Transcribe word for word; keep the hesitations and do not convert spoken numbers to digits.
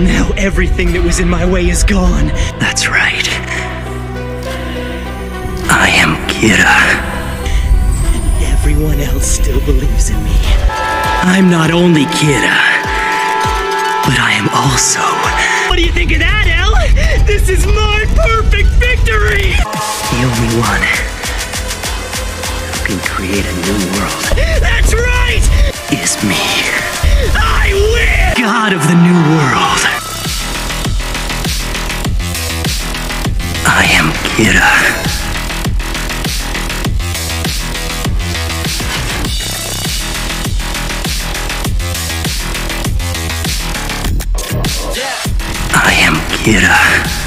Now everything that was in my way is gone. That's right. I am Kira. And everyone else still believes in me. I'm not only Kira, but I am also... What do you think of that, El? This is my perfect victory! The only one who can create a new world. That's right! Is me. I win! God of the new world. I am Kira. I am Kira.